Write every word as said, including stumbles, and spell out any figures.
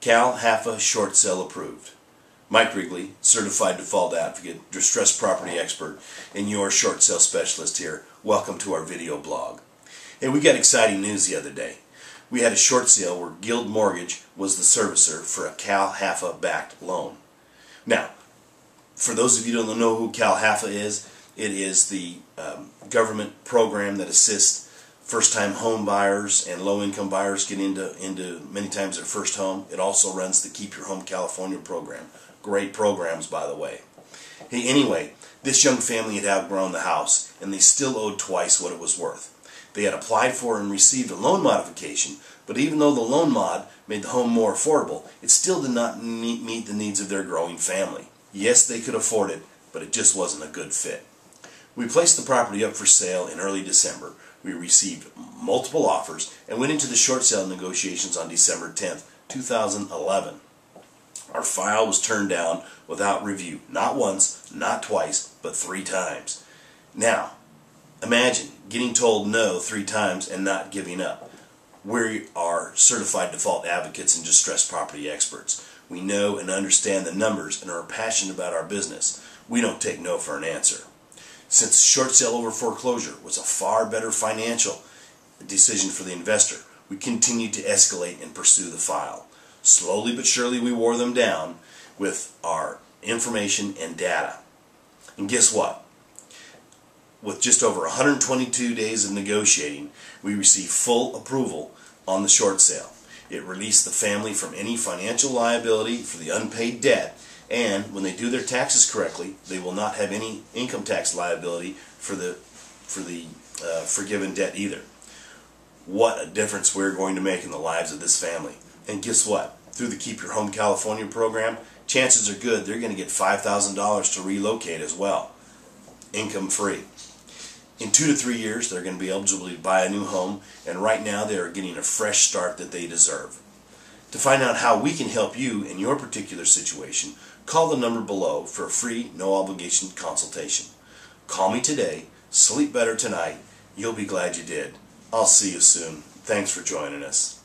CalHFA short sale approved. Mike Rigley, Certified Default Advocate, Distressed Property Expert, and your short sale specialist here. Welcome to our video blog. Hey, we got exciting news the other day. We had a short sale where Guild Mortgage was the servicer for a CalHFA backed loan. Now, for those of you who don't know who CalHFA is, it is the um, government program that assists first-time home buyers and low-income buyers get into, into many times their first home. It also runs the Keep Your Home California program. Great programs, by the way. Hey, anyway, this young family had outgrown the house, and they still owed twice what it was worth. They had applied for and received a loan modification, but even though the loan mod made the home more affordable, it still did not meet the needs of their growing family. Yes, they could afford it, but it just wasn't a good fit. We placed the property up for sale in early December. We received multiple offers and went into the short sale negotiations on December tenth, two thousand eleven. Our file was turned down without review, not once, not twice, but three times. Now, imagine getting told no three times and not giving up. We are certified default advocates and distressed property experts. We know and understand the numbers and are passionate about our business. We don't take no for an answer. Since short sale over foreclosure was a far better financial decision for the investor, we continued to escalate and pursue the file. Slowly but surely we wore them down with our information and data. And guess what? With just over one hundred twenty-two days of negotiating, we received full approval on the short sale. It released the family from any financial liability for the unpaid debt, and when they do their taxes correctly, they will not have any income tax liability for the for the uh, forgiven debt either. What a difference we're going to make in the lives of this family. And guess what? Through the Keep Your Home California program, chances are good they're going to get five thousand dollars to relocate as well, income free. In two to three years, they're going to be eligible to buy a new home, and right now they are getting a fresh start that they deserve. To find out how we can help you in your particular situation, call the number below for a free, no-obligation consultation. Call me today, sleep better tonight, you'll be glad you did. I'll see you soon. Thanks for joining us.